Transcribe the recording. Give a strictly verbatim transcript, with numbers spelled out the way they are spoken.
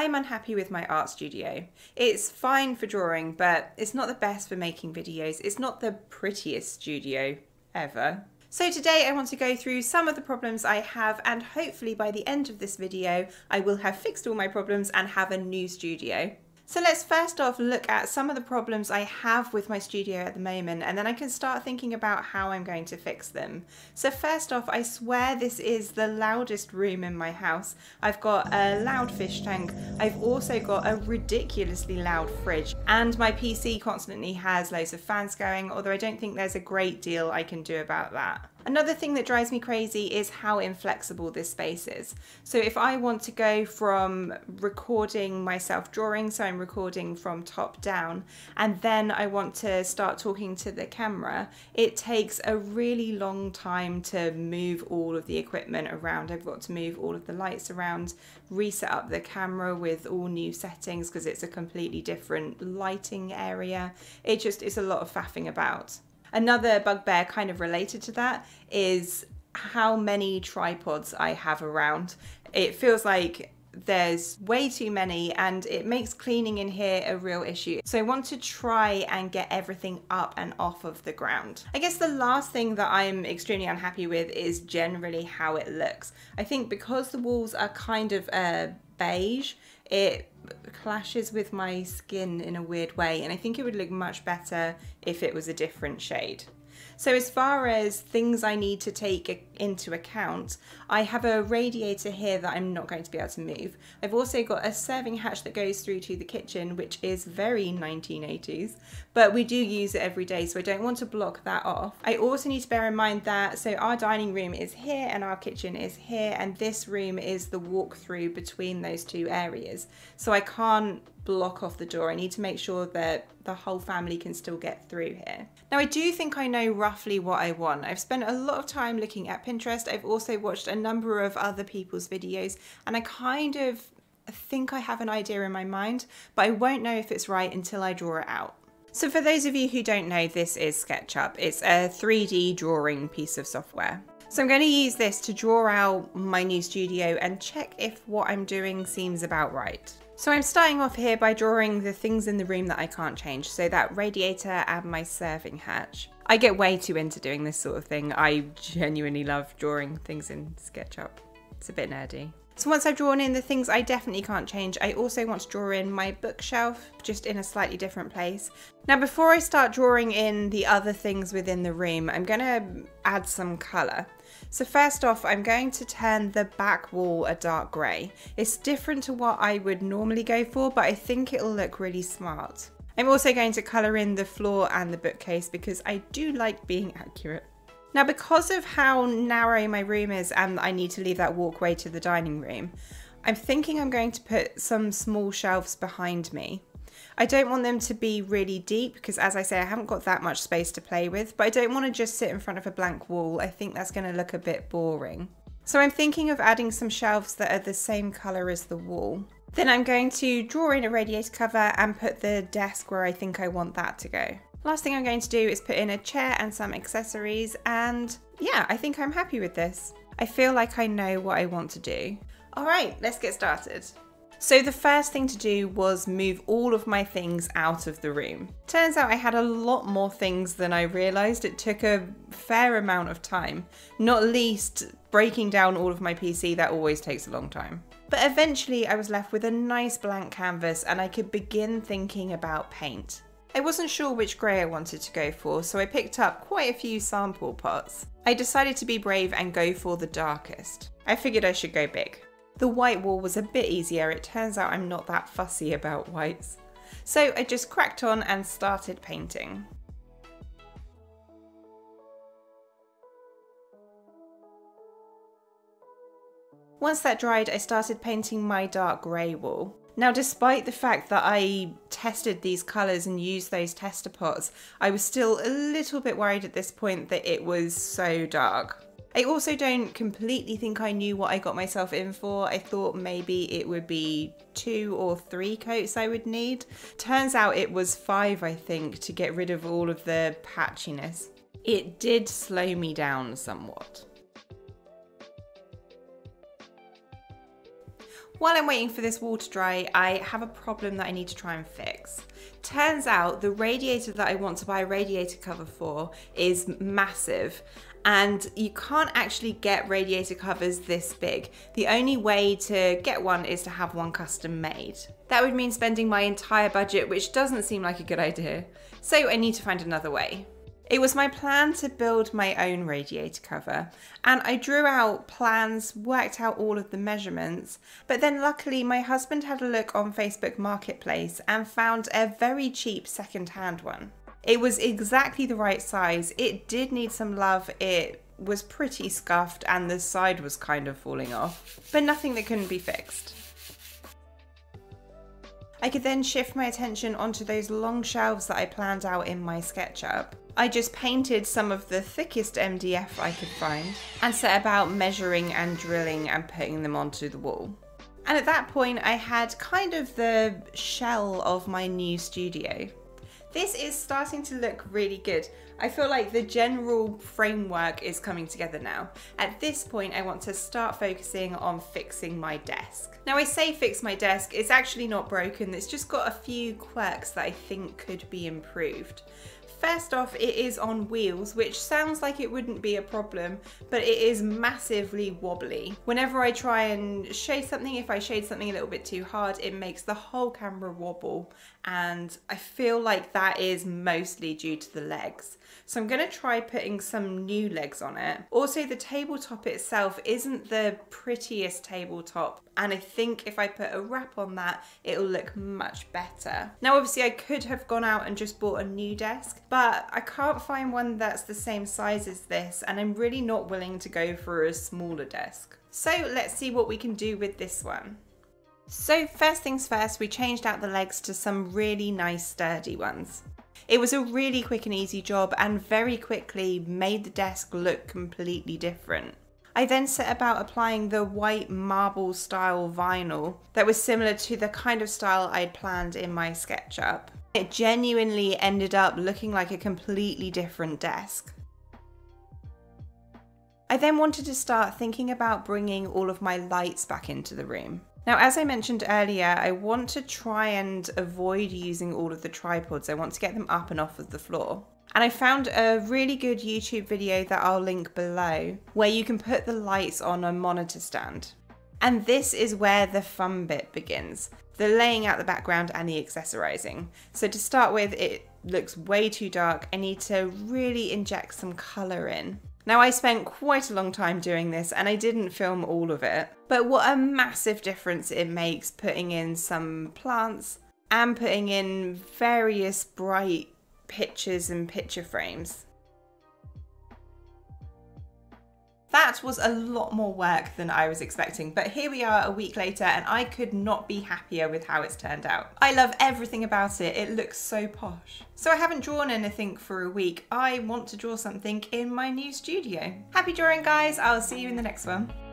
I'm unhappy with my art studio. It's fine for drawing, but it's not the best for making videos. It's not the prettiest studio ever. So today I want to go through some of the problems I have, and hopefully by the end of this video, I will have fixed all my problems and have a new studio. So let's first off look at some of the problems I have with my studio at the moment, and then I can start thinking about how I'm going to fix them. So first off, I swear this is the loudest room in my house. I've got a loud fish tank. I've also got a ridiculously loud fridge, and my P C constantly has loads of fans going, although I don't think there's a great deal I can do about that. Another thing that drives me crazy is how inflexible this space is. So if I want to go from recording myself drawing, so I'm recording from top down, and then I want to start talking to the camera, it takes a really long time to move all of the equipment around. I've got to move all of the lights around, reset up the camera with all new settings because it's a completely different lighting area. It just is a lot of faffing about. Another bugbear kind of related to that is how many tripods I have around. It feels like there's way too many, and it makes cleaning in here a real issue. So I want to try and get everything up and off of the ground. I guess the last thing that I'm extremely unhappy with is generally how it looks. I think because the walls are kind of uh, beige, it clashes with my skin in a weird way, and I think it would look much better if it was a different shade. So as far as things I need to take into account, I have a radiator here that I'm not going to be able to move. I've also got a serving hatch that goes through to the kitchen, which is very nineteen eighties, but we do use it every day, so I don't want to block that off. I also need to bear in mind that, so our dining room is here and our kitchen is here, and this room is the walkthrough between those two areas. So I can't block off the door. I need to make sure that the whole family can still get through here. Now, I do think I know roughly what I want. I've spent a lot of time looking at Pinterest. I've also watched a number of other people's videos, and I kind of think I have an idea in my mind, but I won't know if it's right until I draw it out. So for those of you who don't know, this is SketchUp. It's a three D drawing piece of software. So I'm going to use this to draw out my new studio and check if what I'm doing seems about right. So I'm starting off here by drawing the things in the room that I can't change, so that radiator and my serving hatch. I get way too into doing this sort of thing. I genuinely love drawing things in SketchUp. It's a bit nerdy. So once I've drawn in the things I definitely can't change, I also want to draw in my bookshelf, just in a slightly different place. Now, before I start drawing in the other things within the room, I'm going to add some colour. So first off, I'm going to turn the back wall a dark grey. It's different to what I would normally go for, but I think it'll look really smart. I'm also going to colour in the floor and the bookcase because I do like being accurate. Now, because of how narrow my room is and I need to leave that walkway to the dining room, I'm thinking I'm going to put some small shelves behind me. I don't want them to be really deep because, as I say, I haven't got that much space to play with, but I don't want to just sit in front of a blank wall. I think that's going to look a bit boring. So I'm thinking of adding some shelves that are the same colour as the wall. Then I'm going to draw in a radiator cover and put the desk where I think I want that to go. Last thing I'm going to do is put in a chair and some accessories, and yeah, I think I'm happy with this. I feel like I know what I want to do. All right, let's get started. So the first thing to do was move all of my things out of the room. Turns out I had a lot more things than I realised. It took a fair amount of time, not least breaking down all of my P C. That always takes a long time. But eventually I was left with a nice blank canvas, and I could begin thinking about paint. I wasn't sure which grey I wanted to go for, so I picked up quite a few sample pots. I decided to be brave and go for the darkest. I figured I should go big. The white wall was a bit easier. It turns out I'm not that fussy about whites. So I just cracked on and started painting. Once that dried, I started painting my dark grey wall. Now, despite the fact that I tested these colours and used those tester pots, I was still a little bit worried at this point that it was so dark. I also don't completely think I knew what I got myself in for. I thought maybe it would be two or three coats I would need. Turns out it was five, I think, to get rid of all of the patchiness. It did slow me down somewhat. While I'm waiting for this wall to dry, I have a problem that I need to try and fix. Turns out the radiator that I want to buy a radiator cover for is massive, and you can't actually get radiator covers this big. The only way to get one is to have one custom made. That would mean spending my entire budget, which doesn't seem like a good idea. So I need to find another way. It was my plan to build my own radiator cover, and I drew out plans, worked out all of the measurements, but then luckily my husband had a look on Facebook Marketplace and found a very cheap second-hand one. It was exactly the right size. It did need some love. It was pretty scuffed and the side was kind of falling off, but nothing that couldn't be fixed. I could then shift my attention onto those long shelves that I planned out in my SketchUp. I just painted some of the thickest M D F I could find and set about measuring and drilling and putting them onto the wall. And at that point, I had kind of the shell of my new studio. This is starting to look really good. I feel like the general framework is coming together now. At this point, I want to start focusing on fixing my desk. Now, I say fix my desk, it's actually not broken. It's just got a few quirks that I think could be improved. First off, it is on wheels, which sounds like it wouldn't be a problem, but it is massively wobbly. Whenever I try and shade something, if I shade something a little bit too hard, it makes the whole camera wobble, and I feel like that is mostly due to the legs. So I'm gonna try putting some new legs on it. Also, the tabletop itself isn't the prettiest tabletop, and I think if I put a wrap on that, it'll look much better. Now, obviously, I could have gone out and just bought a new desk, but I can't find one that's the same size as this, and I'm really not willing to go for a smaller desk. So let's see what we can do with this one. So first things first, we changed out the legs to some really nice sturdy ones. It was a really quick and easy job, and very quickly made the desk look completely different. I then set about applying the white marble style vinyl that was similar to the kind of style I'd planned in my SketchUp. It genuinely ended up looking like a completely different desk. I then wanted to start thinking about bringing all of my lights back into the room. Now, as I mentioned earlier, I want to try and avoid using all of the tripods. I want to get them up and off of the floor. And I found a really good YouTube video that I'll link below, where you can put the lights on a monitor stand. And this is where the fun bit begins, the laying out the background and the accessorizing. So to start with, it looks way too dark. I need to really inject some color in. Now, I spent quite a long time doing this and I didn't film all of it, but what a massive difference it makes putting in some plants and putting in various bright pictures and picture frames. That was a lot more work than I was expecting, but here we are a week later and I could not be happier with how it's turned out. I love everything about it. It looks so posh. So I haven't drawn anything for a week. I want to draw something in my new studio. Happy drawing, guys. I'll see you in the next one.